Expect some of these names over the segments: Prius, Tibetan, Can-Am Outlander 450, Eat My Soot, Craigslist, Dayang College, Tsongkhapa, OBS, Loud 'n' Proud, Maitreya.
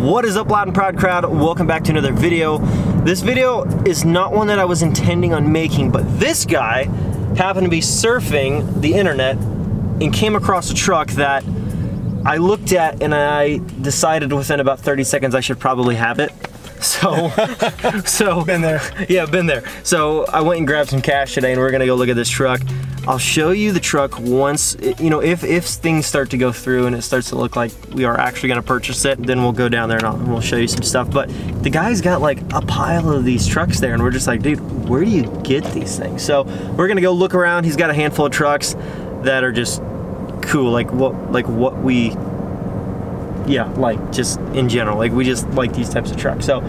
What is up, Loud and Proud crowd? Welcome back to another video. This video is not one that I was intending on making, but this guy happened to be surfing the internet and came across a truck that I looked at and I decided within about 30 seconds I should probably have it. So been there. Yeah, been there. So I went and grabbed some cash today and we're gonna go look at this truck. I'll show you the truck once, you know, if things start to go through and it starts to look like we are actually gonna purchase it, then we'll go down there and we'll show you some stuff. But the guy's got like a pile of these trucks there and we're just like, dude, where do you get these things? So we're gonna go look around. He's got a handful of trucks that are just cool, like in general, like we just like these types of trucks. So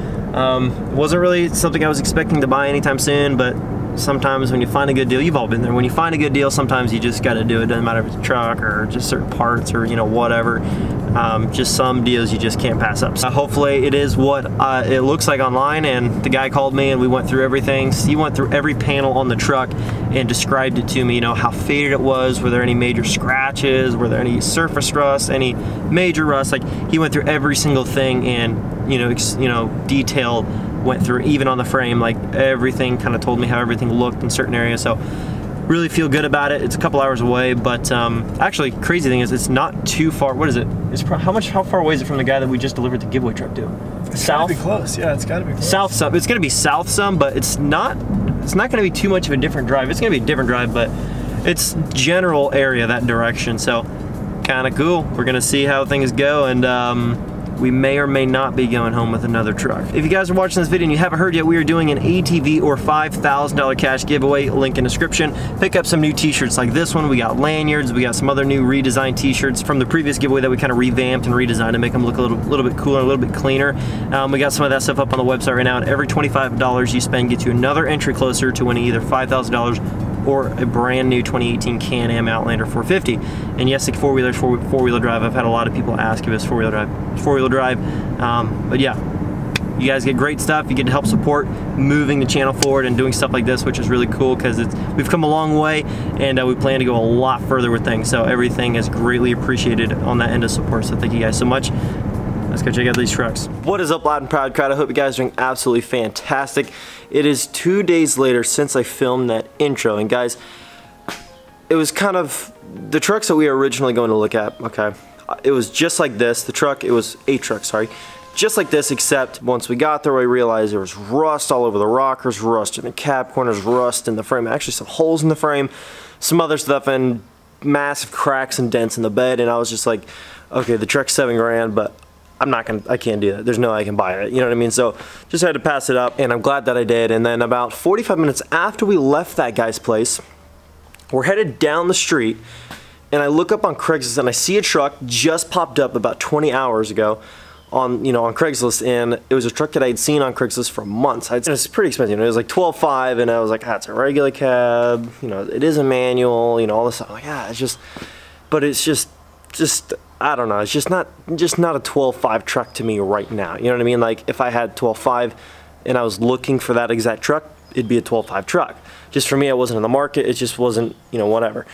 wasn't really something I was expecting to buy anytime soon, but sometimes when you find a good deal, you've all been there, when you find a good deal, sometimes you just got to do it. Doesn't matter if it's a truck or just certain parts or, you know, whatever. Just some deals you just can't pass up. So hopefully it is what it looks like online. And the guy called me and we went through everything. So he went through every panel on the truck and described it to me, you know, how faded it was, were there any major scratches, were there any surface rust, any major rust. Like, he went through every single thing and, you know, detailed, went through even on the frame, like everything, kind of told me how everything looked in certain areas. So really feel good about it. It's a couple hours away, but actually crazy thing is it's not too far. What is it? It's how far away is it from the guy that we just delivered the giveaway truck to? It's south? Gotta be close. Yeah, it's gotta be close. South some. It's gonna be south some, but it's not gonna be too much of a different drive. It's gonna be a different drive, but it's general area that direction. So kind of cool. We're gonna see how things go, and we may or may not be going home with another truck. If you guys are watching this video and you haven't heard yet, we are doing an ATV or $5,000 cash giveaway, link in description. Pick up some new t-shirts like this one. We got lanyards, we got some other new redesigned t-shirts from the previous giveaway that we kind of revamped and redesigned to make them look a little bit cooler, a little bit cleaner. We got some of that stuff up on the website right now, and every $25 you spend gets you another entry closer to winning either $5,000 or a brand new 2018 Can-Am Outlander 450. And yes, the four-wheeler drive. I've had a lot of people ask if it's four-wheeler drive. But yeah, you guys get great stuff. You get to help support moving the channel forward and doing stuff like this, which is really cool because we've come a long way, and we plan to go a lot further with things. So everything is greatly appreciated on that end of support. So thank you guys so much. Let's go check out these trucks. What is up, Loud and Proud crowd? I hope you guys are doing absolutely fantastic. It is 2 days later since I filmed that intro, and guys, it was kind of the trucks that we were originally going to look at. Okay, it was just like this. It was a truck, sorry. Just like this, except once we got there, I realized there was rust all over the rockers, rust in the cab corners, rust in the frame, actually some holes in the frame, some other stuff, and massive cracks and dents in the bed. And I was just like, okay, the truck's $7 grand, but I can't do that. There's no way I can buy it. You know what I mean? So just had to pass it up, and I'm glad that I did. And then about 45 minutes after we left that guy's place, we're headed down the street, and I look up on Craigslist and I see a truck just popped up about 20 hours ago on, you know, on Craigslist, and it was a truck that I had seen on Craigslist for months. It was pretty expensive. It was like $12,500, and I was like, ah, it's a regular cab. You know, it is a manual. You know, all this stuff. I'm like, ah, it's just. I don't know, it's just not a 12.5 truck to me right now. You know what I mean? Like, if I had 12.5 and I was looking for that exact truck, it'd be a 12.5 truck. Just for me, I wasn't in the market. It just wasn't, you know, whatever.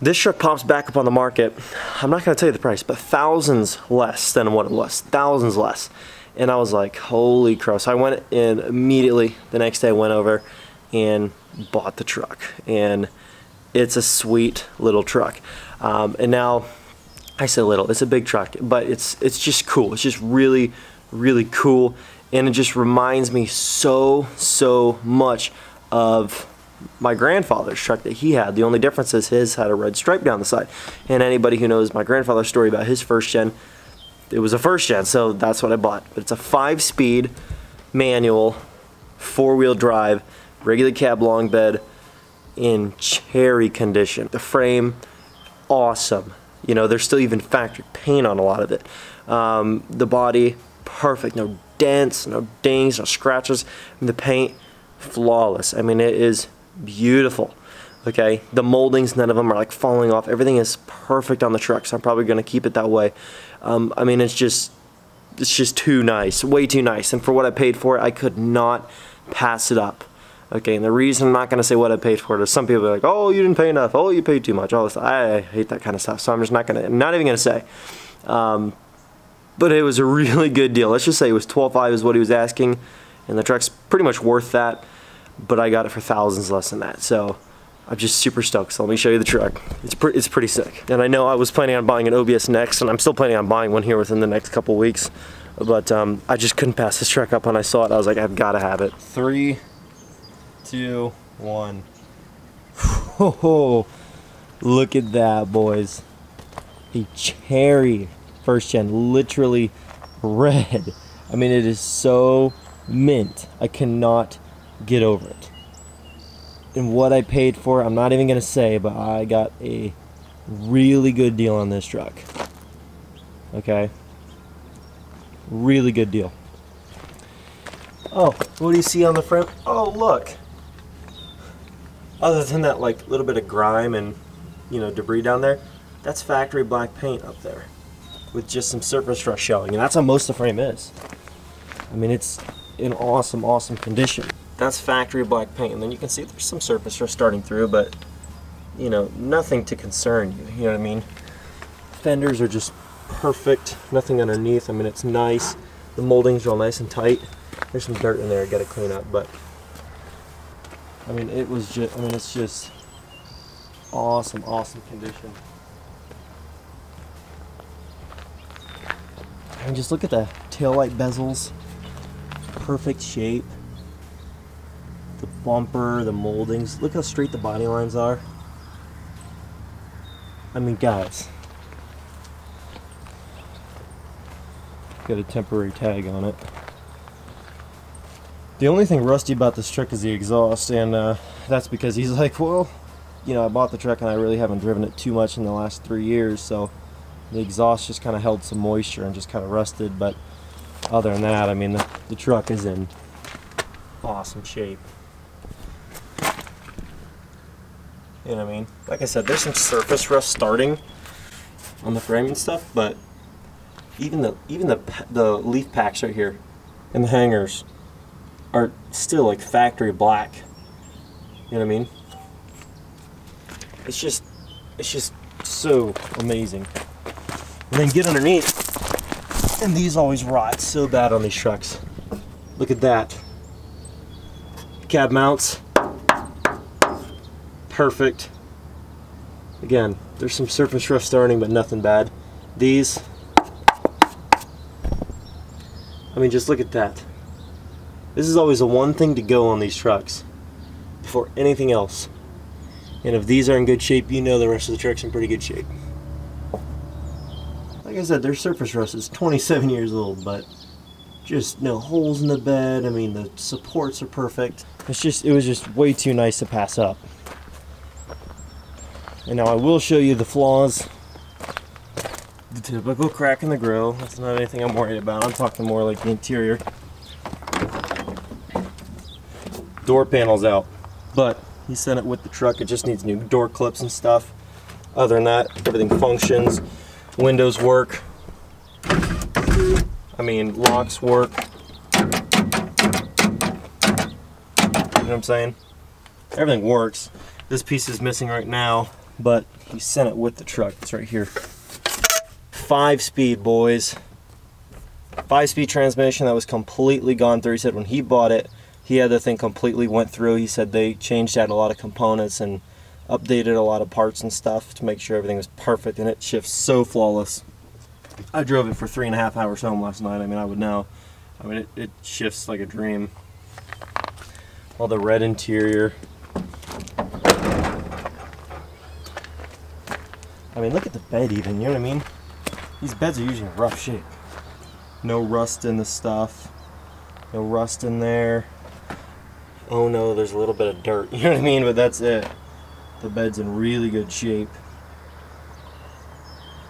This truck pops back up on the market. I'm not gonna tell you the price, but thousands less than what it was, thousands less. And I was like, holy crow. So I went in immediately, the next day I went over and bought the truck. And it's a sweet little truck. And now, I say little, it's a big truck, but it's just cool. It's just really, really cool. And it just reminds me so much of my grandfather's truck that he had. The only difference is his had a red stripe down the side. And anybody who knows my grandfather's story about his first gen, it was a first gen, so that's what I bought. But it's a 5-speed manual, 4-wheel drive, regular cab long bed in cherry condition. The frame, awesome. You know, there's still even factory paint on a lot of it. The body, perfect. No dents, no dings, no scratches. And the paint, flawless. I mean, it is beautiful, okay? The moldings, none of them are like falling off. Everything is perfect on the truck, so I'm probably gonna keep it that way. I mean, it's just too nice, way too nice. And for what I paid for it, I could not pass it up. Okay, and the reason I'm not going to say what I paid for it is some people are like, oh, you didn't pay enough, oh, you paid too much, all this stuff. I hate that kind of stuff, so I'm just not even going to say. but it was a really good deal. Let's just say it was $12,500 is what he was asking, and the truck's pretty much worth that, but I got it for thousands less than that. So I'm just super stoked, so let me show you the truck. It's pretty sick. And I know I was planning on buying an OBS next, and I'm still planning on buying one here within the next couple weeks, but I just couldn't pass this truck up. When I saw it, I was like, I've got to have it. 3, 2, 1. Oh, look at that, boys. The Cherry first gen, literally red. I mean, it is so mint. I cannot get over it. And what I paid for, I'm not even gonna say, but I got a really good deal on this truck. Okay, really good deal. Oh, what do you see on the front? Oh, look. Other than that, like, little bit of grime and, you know, debris down there, that's factory black paint up there with just some surface rust showing, and that's how most of the frame is. I mean, it's in awesome, awesome condition. That's factory black paint, and then you can see there's some surface rust starting through, but, you know, nothing to concern you, you know what I mean? Fenders are just perfect, nothing underneath. I mean, it's nice. The molding's all nice and tight. There's some dirt in there I gotta clean up, but I mean, it was just, I mean, it's just awesome, awesome condition. I mean, just look at the taillight bezels, perfect shape. The bumper, the moldings, look how straight the body lines are. I mean, guys, got a temporary tag on it. The only thing rusty about this truck is the exhaust, and that's because he's like, well, you know, I bought the truck and I really haven't driven it too much in the last 3 years, so the exhaust just kind of held some moisture and just kind of rusted. But other than that, I mean, the truck is in awesome shape. You know what I mean? Like I said, there's some surface rust starting on the frame and stuff, but even the leaf packs right here and the hangers are still like factory black. You know what I mean? It's just so amazing. And then get underneath, and these always rot so bad on these trucks. Look at that. Cab mounts, perfect. Again, there's some surface rust starting, but nothing bad. These, I mean, just look at that. This is always the one thing to go on these trucks before anything else. And if these are in good shape, you know the rest of the truck's in pretty good shape. Like I said, their surface rust is 27 years old, but just no holes in the bed. I mean, the supports are perfect. It's just, it was just way too nice to pass up. And now I will show you the flaws. The typical crack in the grill. That's not anything I'm worried about. I'm talking more like the interior. Door panel's out, but he sent it with the truck. It just needs new door clips and stuff. Other than that, everything functions. Windows work. I mean, locks work. You know what I'm saying? Everything works. This piece is missing right now, but he sent it with the truck. It's right here. 5-speed, boys. 5-speed transmission that was completely gone through. He said when he bought it, he had the thing completely went through. He said they changed out a lot of components and updated a lot of parts and stuff to make sure everything was perfect, and it shifts so flawless. I drove it for 3.5 hours home last night. I mean, I would know. I mean, it shifts like a dream. All the red interior. I mean, look at the bed even, you know what I mean? These beds are usually in rough shape. No rust in the stuff. No rust in there. Oh no, there's a little bit of dirt, you know what I mean? But that's it. The bed's in really good shape.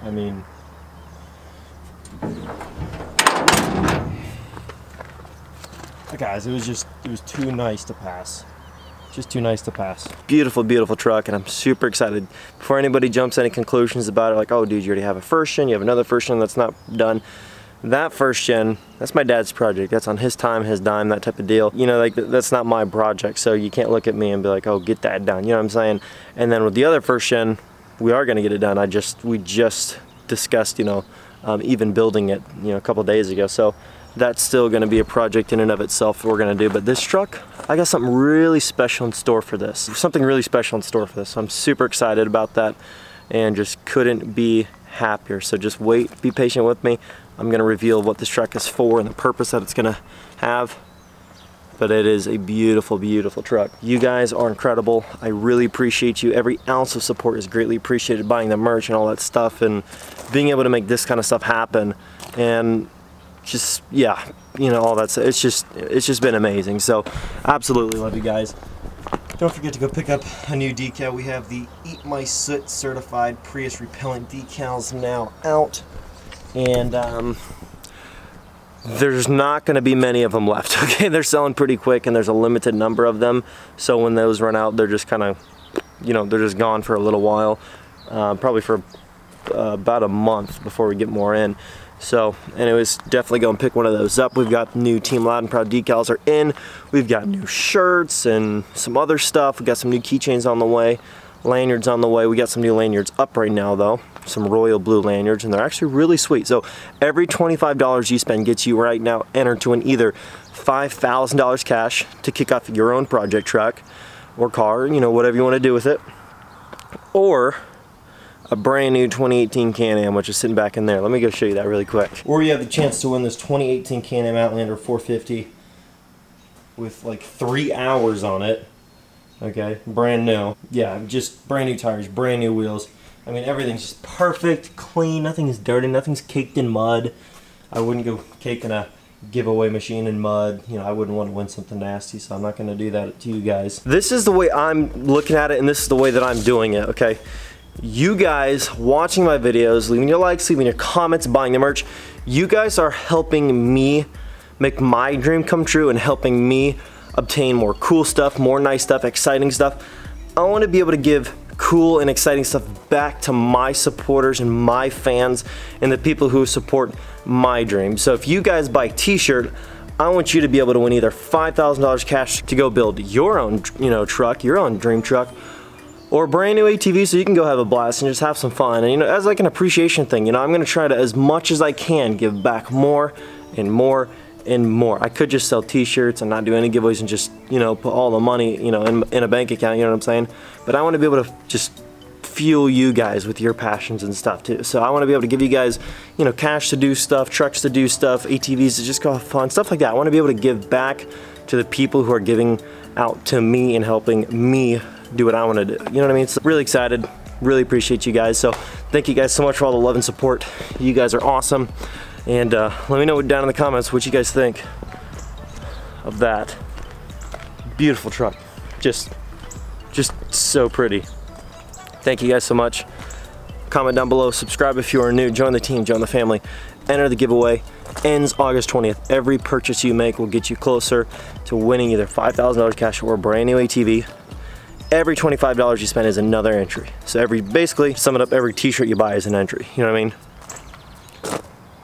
I mean, guys, it was too nice to pass. Just too nice to pass. Beautiful, beautiful truck, and I'm super excited. Before anybody jumps to any conclusions about it, like, oh dude, you already have a first gen, you have another first gen that's not done. That first gen, that's my dad's project. That's on his time, his dime, that type of deal. You know, like, that's not my project, so you can't look at me and be like, oh, get that done, you know what I'm saying? And then with the other first gen, we are gonna get it done. We just discussed, you know, even building it, you know, a couple days ago. So that's still going to be a project in and of itself that we're going to do. But this truck, I got something really special in store for this. I'm super excited about that and just couldn't be happier. So just wait, be patient with me. I'm going to reveal what this truck is for and the purpose that it's going to have. But it is a beautiful, beautiful truck. You guys are incredible. I really appreciate you. Every ounce of support is greatly appreciated, buying the merch and all that stuff and being able to make this kind of stuff happen. And just, yeah, you know, all that stuff. It's just been amazing. So absolutely love you guys. Don't forget to go pick up a new decal. We have the Eat My Soot certified Prius repellent decals now out. And there's not going to be many of them left, okay? They're selling pretty quick and there's a limited number of them. So when those run out, they're just kind of, you know, they're just gone for a little while. Probably for about a month before we get more in. So anyways, definitely go and pick one of those up. We've got new Team Loud and Proud decals are in. We've got new shirts and some other stuff. We've got some new keychains on the way. Lanyards on the way. We got some new lanyards up right now though, some royal blue lanyards, and they're actually really sweet. So every $25 you spend gets you right now entered to win either $5,000 cash to kick off your own project truck or car, you know, whatever you want to do with it, or a brand new 2018 Can-Am, which is sitting back in there. Let me go show you that really quick. Or you have the chance to win this 2018 Can-Am Outlander 450 with like 3 hours on it. Okay, brand new. Yeah, just brand new tires, brand new wheels. I mean, everything's just perfect, clean, nothing is dirty, nothing's caked in mud. I wouldn't go caking a giveaway machine in mud. You know, I wouldn't want to win something nasty, so I'm not going to do that to you guys. This is the way I'm looking at it, and this is the way that I'm doing it, okay? You guys watching my videos, leaving your likes, leaving your comments, buying the merch, you guys are helping me make my dream come true and helping me obtain more cool stuff, more nice stuff, exciting stuff. I want to be able to give cool and exciting stuff back to my supporters and my fans and the people who support my dream. So if you guys buy a t-shirt, I want you to be able to win either $5,000 cash to go build your own, you know, truck, your own dream truck, or a brand new ATV so you can go have a blast and just have some fun. And you know, as like an appreciation thing, you know, I'm going to try to, as much as I can, give back more and more and more. I could just sell t-shirts and not do any giveaways and just, you know, put all the money, you know, in a bank account, you know what I'm saying? But I want to be able to just fuel you guys with your passions and stuff too. So I want to be able to give you guys, you know, cash to do stuff, trucks to do stuff, ATVs to just go have fun, stuff like that. I want to be able to give back to the people who are giving out to me and helping me do what I want to do. You know what I mean? So really excited, really appreciate you guys. So thank you guys so much for all the love and support. You guys are awesome. And let me know down in the comments what you guys think of that beautiful truck. Just so pretty. Thank you guys so much. Comment down below, subscribe if you are new, join the team, join the family, enter the giveaway. Ends August 20th. Every purchase you make will get you closer to winning either $5,000 cash or a brand new ATV. Every $25 you spend is another entry. So every, basically, sum it up, every t-shirt you buy is an entry. You know what I mean?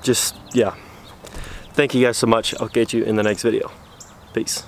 Just, yeah. Thank you guys so much. I'll catch you in the next video. Peace.